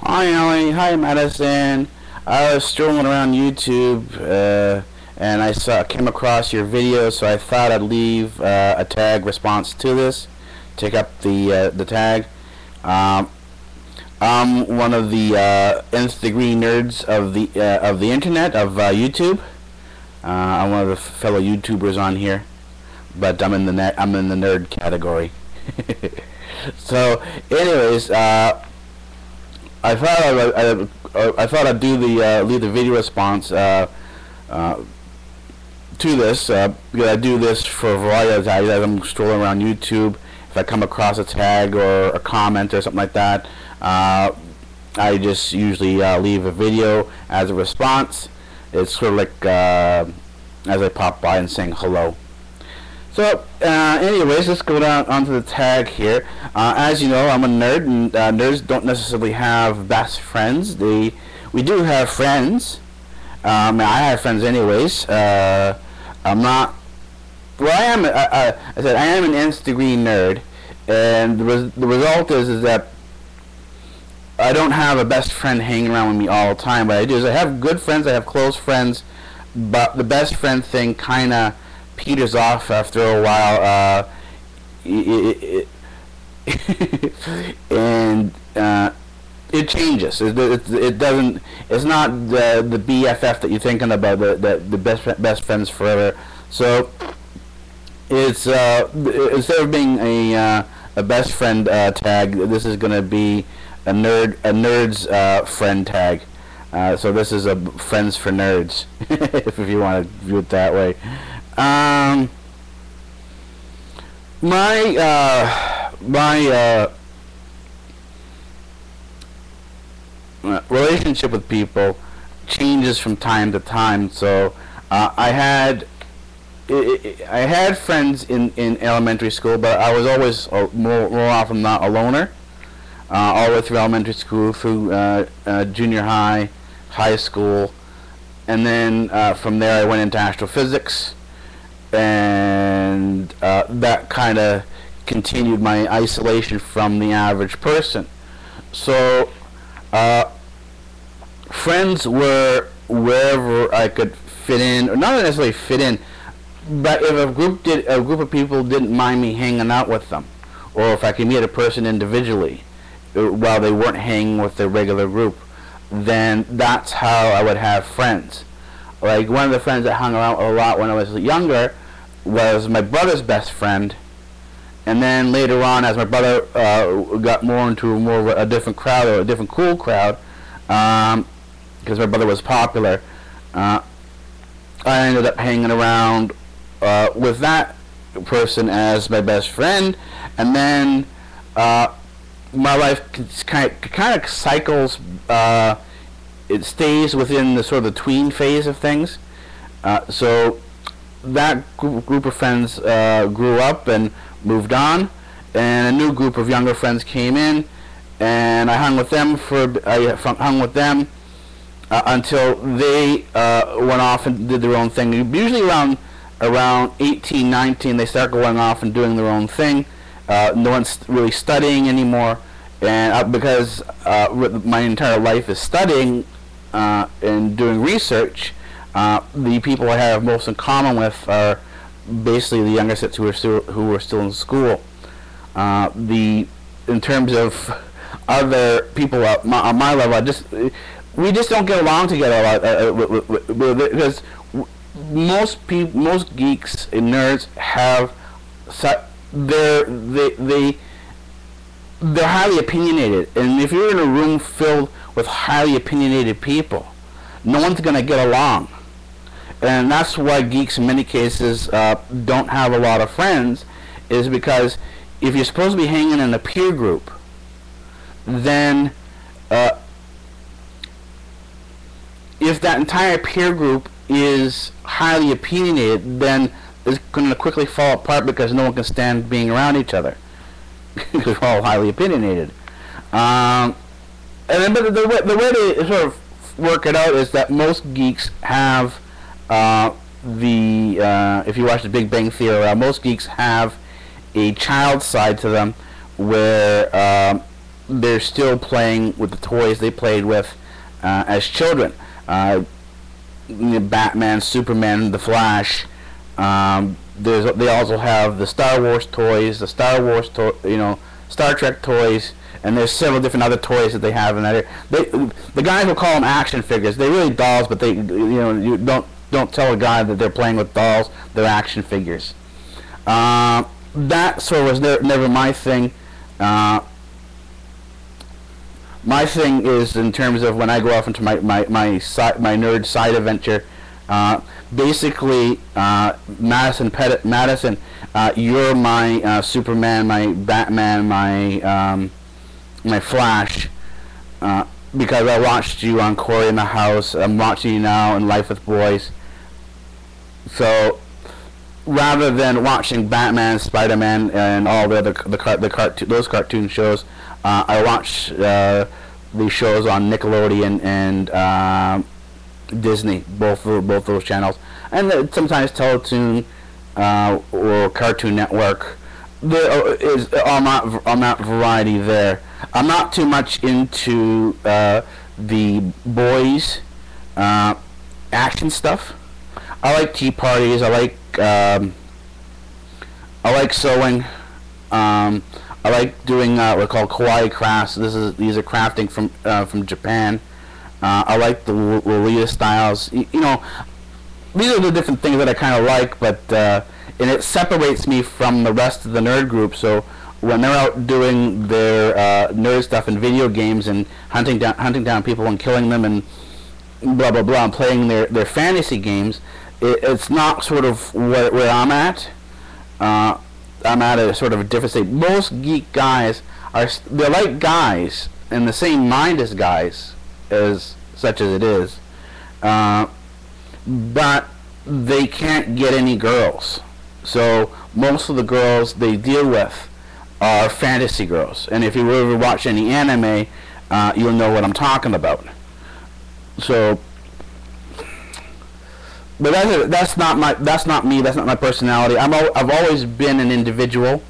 Hi Allie, hi Madison. I was strolling around YouTube and I came across your video, so I thought I'd leave a tag response to this. Take up the tag. I'm one of the nth-degree nerds of the internet, of YouTube. I'm one of the fellow YouTubers on here, but I'm in the nerd category. So, anyways, I thought I'd do the leave the video response to this because I do this for a variety of tags. As I'm strolling around YouTube, if I come across a tag or a comment or something like that, I just usually leave a video as a response. It's sort of like as I pop by and saying hello. So anyways, let's go down onto the tag here. As you know, I'm a nerd, and nerds don't necessarily have best friends. We do have friends. I have friends anyways. I'm not, well, I am an nth degree nerd, and the result is that I don't have a best friend hanging around with me all the time. What I do is I have good friends, I have close friends, but the best friend thing kind of peters off after a while, and it changes. It doesn't. It's not the BFF that you're thinking about, the best friends forever. So it's instead of being a best friend tag, this is going to be a nerd's friend tag. So this is a friends for nerds, if you want to view it that way. My relationship with people changes from time to time. So I had friends in elementary school, but I was always more often not a loner. All the way through elementary school, through junior high, high school, and then from there I went into astrophysics. And that kind of continued my isolation from the average person. So friends were wherever I could fit in, or not necessarily fit in, but if a group of people didn't mind me hanging out with them, or if I could meet a person individually while they weren't hanging with their regular group, then that's how I would have friends. Like, one of the friends I hung around a lot when I was younger was my brother's best friend, and then later on, as my brother got more into a different crowd, or a different cool crowd, because my brother was popular, I ended up hanging around with that person as my best friend, and then my life kind of cycles. It stays within the sort of the tween phase of things. So that group of friends grew up and moved on, and a new group of younger friends came in, and I hung with them until they went off and did their own thing. Usually around 18, 19, they start going off and doing their own thing. No one's really studying anymore, and because my entire life is studying, and doing research, the people I have most in common with are basically the younger sets who are still in school. In terms of other people on my level, we just don't get along together a lot, because most geeks and nerds have they're highly opinionated, and if you're in a room filled with highly opinionated people, no one's going to get along, and that's why geeks in many cases don't have a lot of friends, is because if you're supposed to be hanging in a peer group, then if that entire peer group is highly opinionated, then it's going to quickly fall apart because no one can stand being around each other. Because we're all highly opinionated, and then but the way to sort of work it out is that most geeks have if you watch The Big Bang Theory, most geeks have a child side to them, where they're still playing with the toys they played with as children. Batman, Superman, The Flash. They also have the Star Wars toys, the Star Wars Star Trek toys, and there's several different other toys that they have in there. The guys will call them action figures. They're really dolls, but you don't tell a guy that they're playing with dolls. They're action figures. That sort of was never my thing. My thing is in terms of when I go off into my nerd side adventure. Basically, Madison, you're my Superman, my Batman, my my Flash, because I watched you on Cory in the House. I'm watching you now in Life with Boys. So, rather than watching Batman, Spider-Man, and all the other those cartoon shows, I watch these shows on Nickelodeon and Disney, both those channels, and sometimes Teletoon or Cartoon Network. There is all that variety there. I'm not too much into the boys action stuff. I like tea parties. I like sewing. I like doing what are called kawaii crafts. These are crafting from Japan. I like the Lolita styles. You know, these are the different things that I kind of like, but and it separates me from the rest of the nerd group. So when they're out doing their nerd stuff in video games and hunting down people and killing them and blah blah blah, and playing their fantasy games, it's not sort of where I'm at. I'm at a sort of a different state. Most geek guys they're like guys in the same mind as guys. Such as it is, but they can't get any girls. So most of the girls they deal with are fantasy girls, and if you ever watch any anime, you'll know what I'm talking about. So, but that's not me. That's not my personality. I've always been an individual,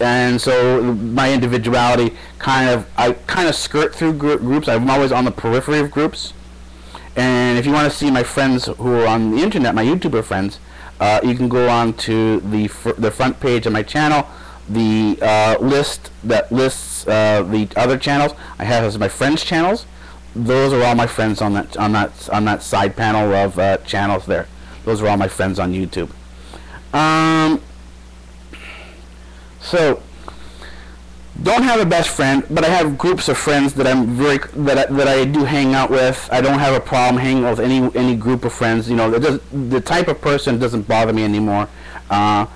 and so my individuality I kind of skirt through groups. I'm always on the periphery of groups. And if you want to see my friends who are on the internet, my YouTuber friends, you can go on to the front page of my channel, the list that lists the other channels I have as my friends' channels. Those are all my friends on that side panel of channels there. Those are all my friends on YouTube. So, don't have a best friend, but I have groups of friends that I do hang out with. I don't have a problem hanging out with any group of friends. You know, the type of person doesn't bother me anymore. The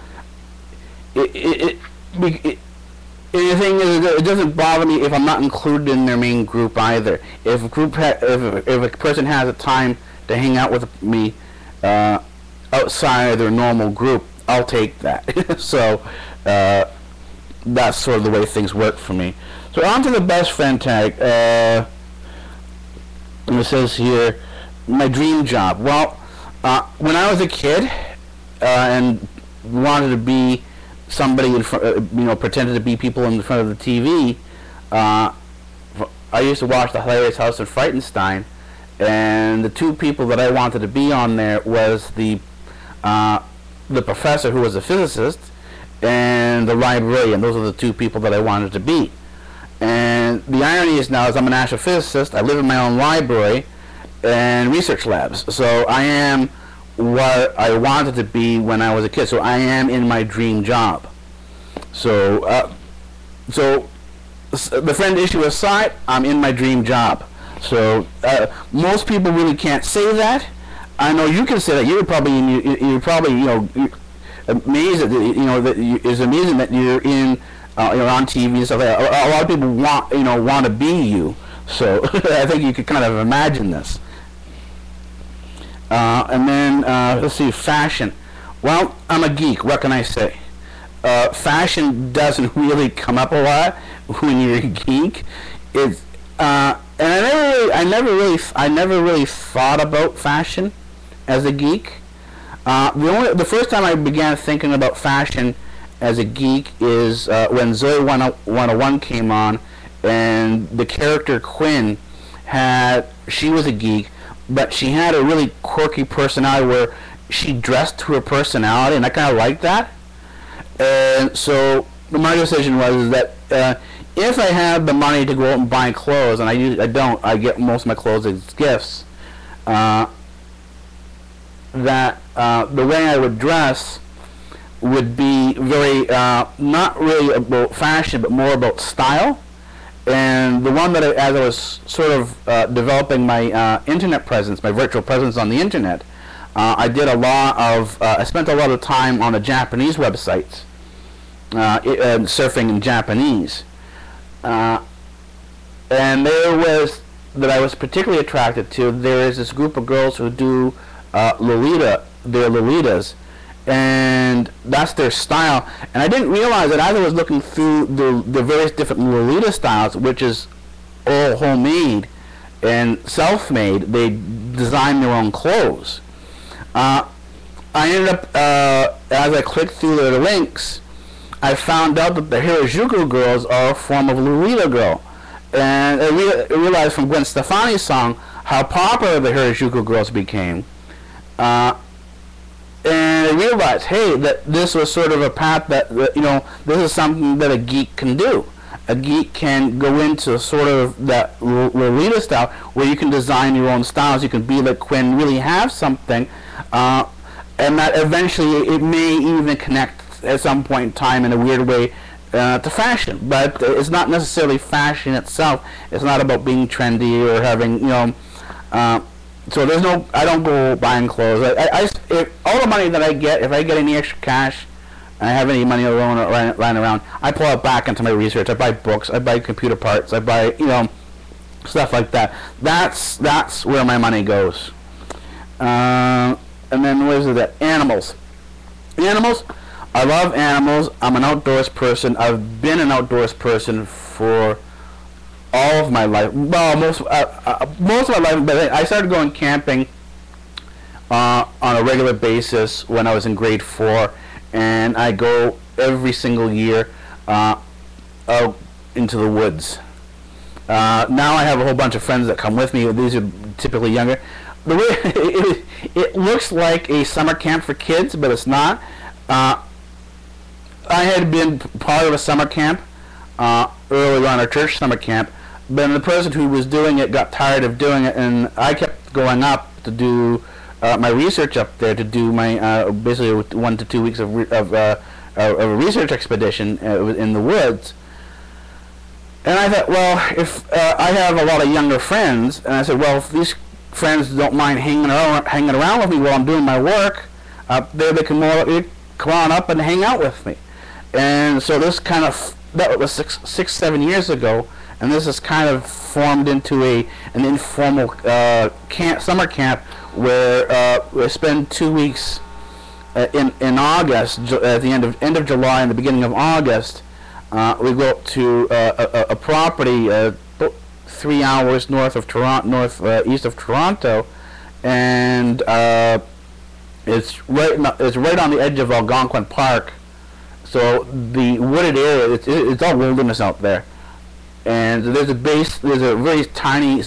thing is, it doesn't bother me if I'm not included in their main group either. If a group if a person has a time to hang out with me outside of their normal group, I'll take that. So. That's sort of the way things work for me. So on to the best friend tag. It says here, my dream job. Well, when I was a kid and wanted to be somebody in front, pretended to be people in front of the TV, I used to watch The Hilarious House of Frightenstein, and the two people that I wanted to be on there was the professor who was a physicist, and the librarian. Those are the two people that I wanted to be. And the irony is now is I'm an astrophysicist. I live in my own library and research labs. So I am what I wanted to be when I was a kid. So I am in my dream job. So, the friend issue aside, I'm in my dream job. So most people really can't say that. I know you can say that. You're probably amazing, it's amazing that you're on TV and stuff like that. A lot of people want to be you. So I think you could kind of imagine this. And then let's see, fashion. Well, I'm a geek. What can I say? Fashion doesn't really come up a lot when you're a geek. It's and I never really thought about fashion as a geek. The first time I began thinking about fashion as a geek is when Zoey 101 came on, and the character Quinn she was a geek, but she had a really quirky personality where she dressed to her personality, and I kind of liked that. And so my decision was that if I have the money to go out and buy clothes, and I get most of my clothes as gifts, the way I would dress would be very, not really about fashion, but more about style. And the one that, as I was sort of developing my internet presence, my virtual presence on the internet, I spent a lot of time on the Japanese websites, surfing in Japanese. And there was, that I was particularly attracted to, there is this group of girls who do Lolita, their Lolitas, and that's their style. And I didn't realize that as I was looking through the various different Lolita styles, which is all homemade and self-made, they design their own clothes. I ended up, as I clicked through the links, I found out that the Harajuku girls are a form of Lolita girl. And I realized from Gwen Stefani's song how popular the Harajuku girls became. And I realized, hey, that this was sort of a path that, you know, this is something that a geek can do. A geek can go into sort of that Lolita style where you can design your own styles. You can be like Quinn, really have something. And that eventually it may even connect at some point in time in a weird way to fashion. But it's not necessarily fashion itself. It's not about being trendy or having, you know, so there's no, I don't go buying clothes. If all the money that I get, if I get any extra cash, and I have any money lying around, I pull it back into my research. I buy books, I buy computer parts, I buy, you know, stuff like that. That's where my money goes. And then where's that? Animals. Animals. I love animals. I'm an outdoors person. I've been an outdoors person for all of my life. Well, most of my life. But I started going camping on a regular basis when I was in grade 4, and I go every single year out into the woods. Now I have a whole bunch of friends that come with me. These are typically younger. The way it looks like a summer camp for kids, but it's not. I had been part of a summer camp early on, our church summer camp, but the person who was doing it got tired of doing it, and I kept going up to do my research up there, to do my basically 1 to 2 weeks of a research expedition in the woods. And I thought, well, if I have a lot of younger friends, and I said, well, if these friends don't mind hanging around with me while I'm doing my work up there, they can more come on up and hang out with me. And so this kind of, that was 6, 7 years ago, and this is kind of formed into an informal summer camp where we spend 2 weeks in August, at the end of July and the beginning of August. We go up to a property 3 hours north of Toronto, northeast of Toronto, and it's right on the edge of Algonquin Park. So the wooded area, it's all wilderness out there, and there's a very tiny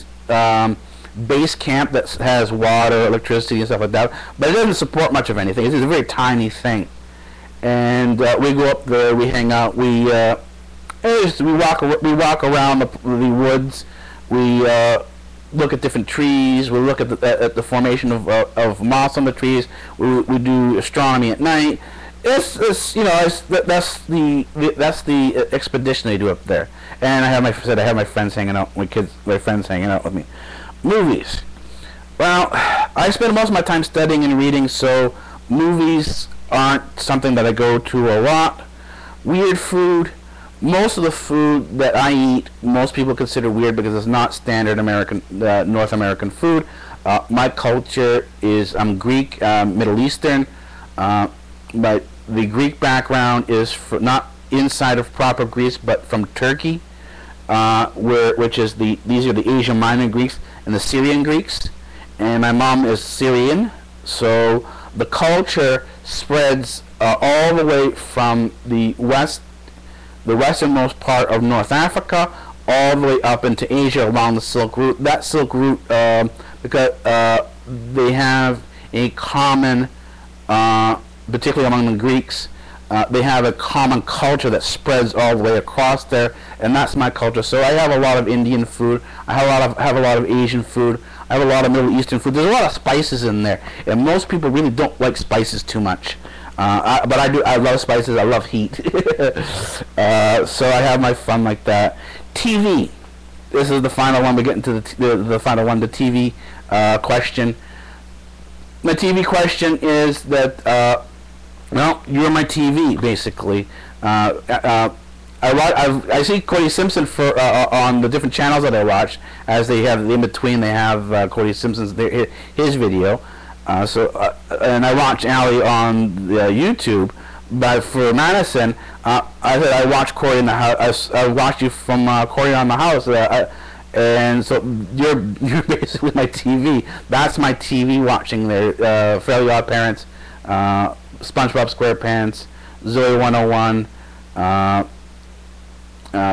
base camp that has water, electricity, and stuff like that, but it doesn't support much of anything. It's a very tiny thing, and we go up there, we hang out, we walk around the woods, we look at different trees, we look at the formation of moss on the trees, we do astronomy at night. That's the expedition they do up there. And I have my friends hanging out, my friends hanging out with me. Movies. Well, I spend most of my time studying and reading, so movies aren't something that I go to a lot. Weird food. Most of the food that I eat, most people consider weird because it's not standard American, North American food. My culture is, I'm Greek, Middle Eastern. But the Greek background is not inside of proper Greece, but from Turkey, these are the Asia Minor Greeks and the Syrian Greeks, and my mom is Syrian, so the culture spreads all the way from the westernmost part of North Africa all the way up into Asia along the Silk Route. That Silk Route, because they have a common, particularly among the Greeks, they have a common culture that spreads all the way across there, and that's my culture. So I have a lot of Indian food. I have a lot of Asian food. I have a lot of Middle Eastern food. There's a lot of spices in there, and most people really don't like spices too much. But I do. I love spices. I love heat. So I have my fun like that. TV. This is the final one. We're getting to the final one. The TV question. My TV question is that. Well, you're my TV, basically. I see Cody Simpson for on the different channels that I watch. As they have in between, they have Cody Simpson's his video. And I watch Allie on YouTube. But for Madison, I watch Cory in the House. I watch you from Cory on the House, and so you're basically my TV. That's my TV watching there. Fairly Odd Parents. SpongeBob SquarePants, Zoey 101,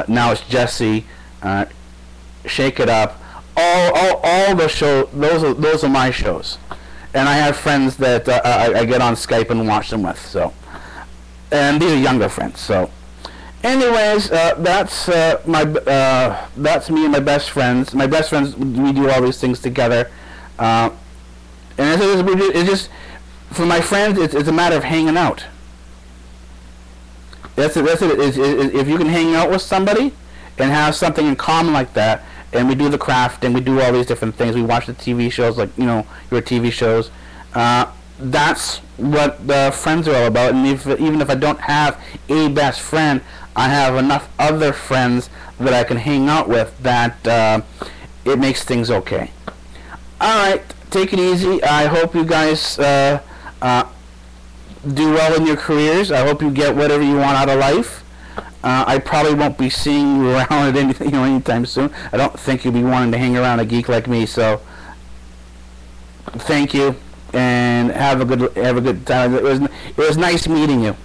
now it's Jesse, Shake It Up, all the shows. Those are my shows, and I have friends that I get on Skype and watch them with. So, and these are younger friends. So, anyways, that's me and my best friends. My best friends, we do all these things together, and it's just. For my friends, it's a matter of hanging out. That's it. If you can hang out with somebody and have something in common like that, and we do the craft and we do all these different things, we watch the TV shows, like, you know, your TV shows. That's what the friends are all about. And even if I don't have a best friend, I have enough other friends that I can hang out with that it makes things okay. All right, take it easy. I hope you guys. Do well in your careers. I hope you get whatever you want out of life. I probably won't be seeing you around at anything, you know, anytime soon. I don't think you'll be wanting to hang around a geek like me. So, thank you, and have a good time. It was nice meeting you.